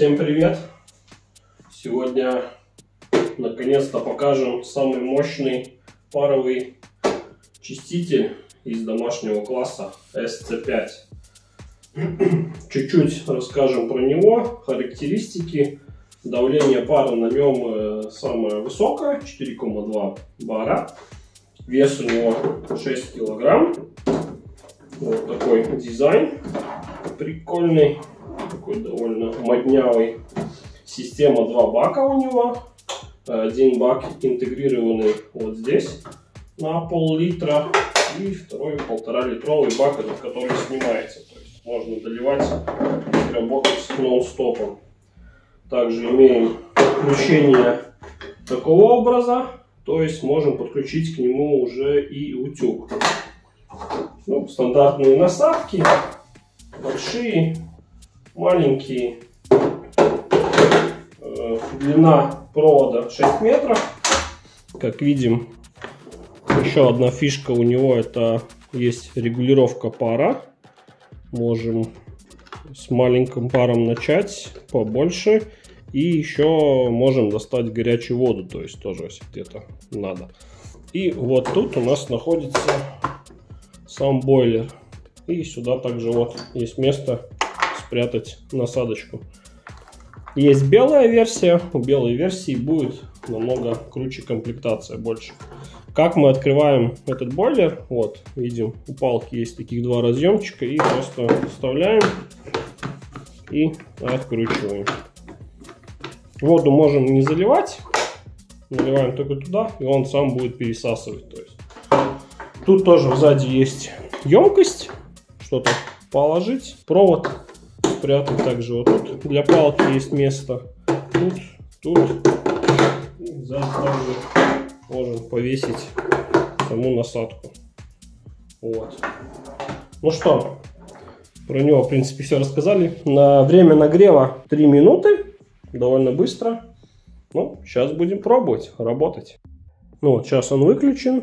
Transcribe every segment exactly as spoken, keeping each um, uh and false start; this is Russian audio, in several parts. Всем привет! Сегодня наконец-то покажем самый мощный паровый чиститель из домашнего класса эс си пять. Чуть-чуть расскажем про него, характеристики. Давление пара на нем самое высокое, четыре и две десятых бара. Вес у него шесть килограмм. Вот такой дизайн прикольный. Такой довольно моднявый. Система два бака у него. Один бак интегрированный вот здесь на пол-литра. И второй полтора литровый бак, этот, который снимается. То есть можно доливать и работать с нон-стопом. Также имеем подключение такого образа. То есть можем подключить к нему уже и утюг. Ну, стандартные насадки. Большие. Маленькие. Длина провода шесть метров. Как видим, еще одна фишка у него — это есть регулировка пара. Можем с маленьким паром начать, побольше. И еще можем достать горячую воду, то есть тоже если где-то надо. И вот тут у нас находится сам бойлер. И сюда также вот есть место прятать насадочку. Есть белая версия. У белой версии будет намного круче комплектация, больше. Как мы открываем этот бойлер? Вот, видим, у палки есть таких два разъемчика. И просто вставляем и откручиваем. Воду можем не заливать. Наливаем только туда, и он сам будет пересасывать. То есть. Тут тоже сзади есть емкость. Что-то положить. Провод. Прятан также вот тут. Для палки есть место. Тут, тут. И сзади также можем повесить саму насадку. Вот. Ну что, про него в принципе все рассказали. На время нагрева три минуты. Довольно быстро. Ну, сейчас будем пробовать работать. Ну вот, сейчас он выключен.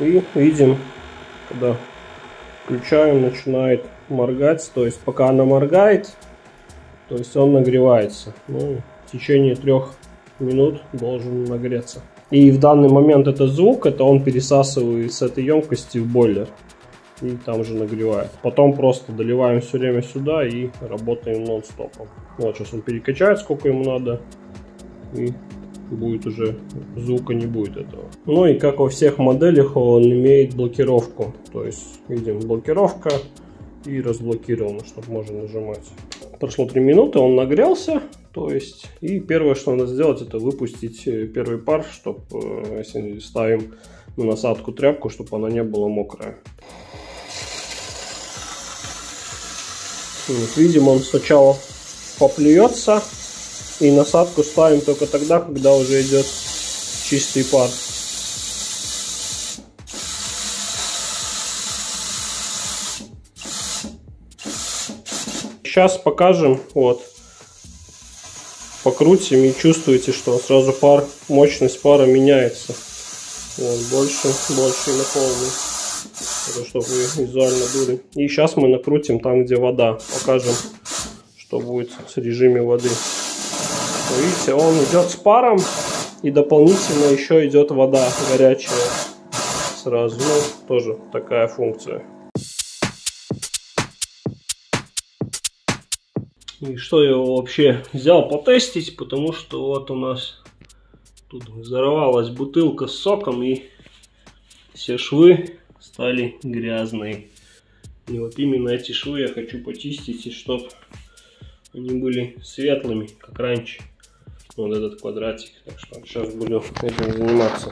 И видим, когда включаем, начинает моргать, то есть пока она моргает, то есть он нагревается. Ну, в течение трех минут должен нагреться. И в данный момент это звук, это он пересасывает с этой емкости в бойлер и там же нагревает. Потом просто доливаем все время сюда и работаем нон-стопом. Вот сейчас он перекачает, сколько ему надо, и будет уже звука, не будет этого. Ну и как во всех моделях, он имеет блокировку, то есть видим, блокировка. И разблокировано, чтобы можно нажимать. Прошло три минуты, он нагрелся. То есть, и первое, что надо сделать, это выпустить первый пар, чтобы, если ставим на насадку тряпку, чтобы она не была мокрая. Вот, видим, он сначала поплюется. И насадку ставим только тогда, когда уже идет чистый пар. Сейчас покажем, вот, покрутим, и чувствуете, что сразу пар, мощность пара меняется. Вот, больше, больше на полную, чтобы вы визуально были. И сейчас мы накрутим там, где вода, покажем, что будет с режиме воды. Видите, он идет с паром, и дополнительно еще идет вода горячая сразу, ну, тоже такая функция. И что я его вообще взял потестить, потому что вот у нас тут взорвалась бутылка с соком, и все швы стали грязные. И вот именно эти швы я хочу почистить, и чтобы они были светлыми, как раньше. Вот этот квадратик. Так что сейчас буду этим заниматься.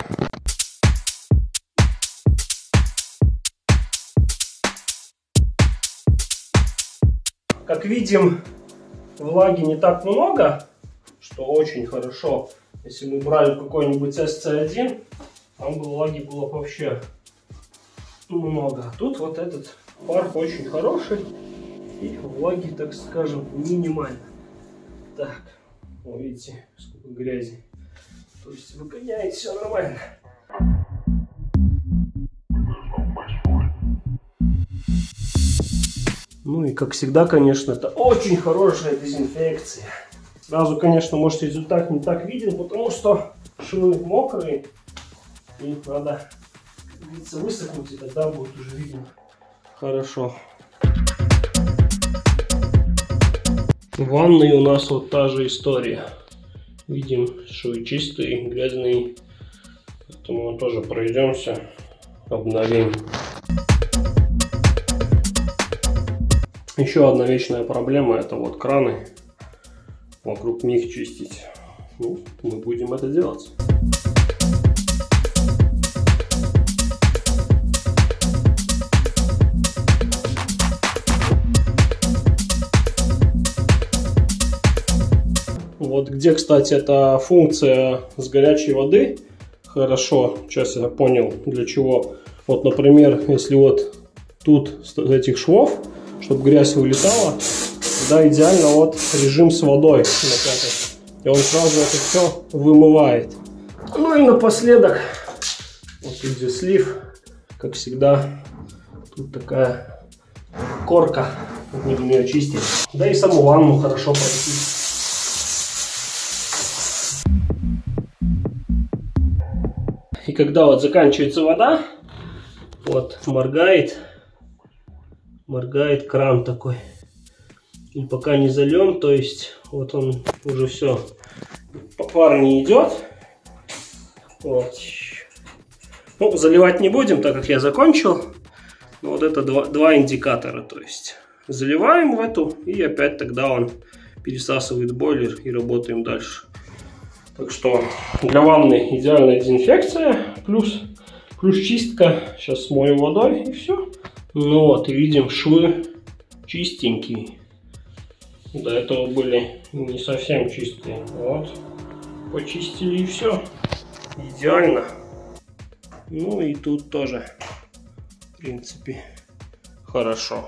Как видим, влаги не так много, что очень хорошо. Если мы брали какой-нибудь эс си один, там влаги было вообще много. А тут вот этот пар очень хороший, и влаги, так скажем, минимально. Так, вот видите, сколько грязи. То есть выгоняет все нормально. Ну и как всегда, конечно, это очень хорошая дезинфекция. Сразу, конечно, может результат не так виден, потому что швы мокрые. И надо, как говорится, высохнуть, и тогда будет уже видно хорошо. В ванной у нас вот та же история. Видим, швы чистые, грязные. Поэтому мы тоже пройдемся, обновим. Еще одна вечная проблема — это вот краны. Вокруг них чистить. Ну, мы будем это делать. Вот где, кстати, эта функция с горячей воды. Хорошо, сейчас я понял, для чего. Вот, например, если вот тут с этих швов, чтобы грязь вылетала, тогда идеально вот режим с водой накатать. И он сразу это все вымывает. Ну и напоследок, вот тут где слив, как всегда, тут такая корка, будем ее чистить. Да и саму ванну хорошо прочистить. И когда вот заканчивается вода, вот моргает, моргает кран такой. И пока не зальем, то есть вот он уже все, пар не идет. Вот. Ну, заливать не будем, так как я закончил. Но вот это два, два индикатора, то есть заливаем в эту, и опять тогда он пересасывает бойлер, и работаем дальше. Так что для ванны идеальная дезинфекция, плюс, плюс чистка. Сейчас смою водой, и все. Ну вот, и видим, швы чистенькие. До этого были не совсем чистые. Вот, почистили, и все. Идеально. Ну и тут тоже, в принципе, хорошо.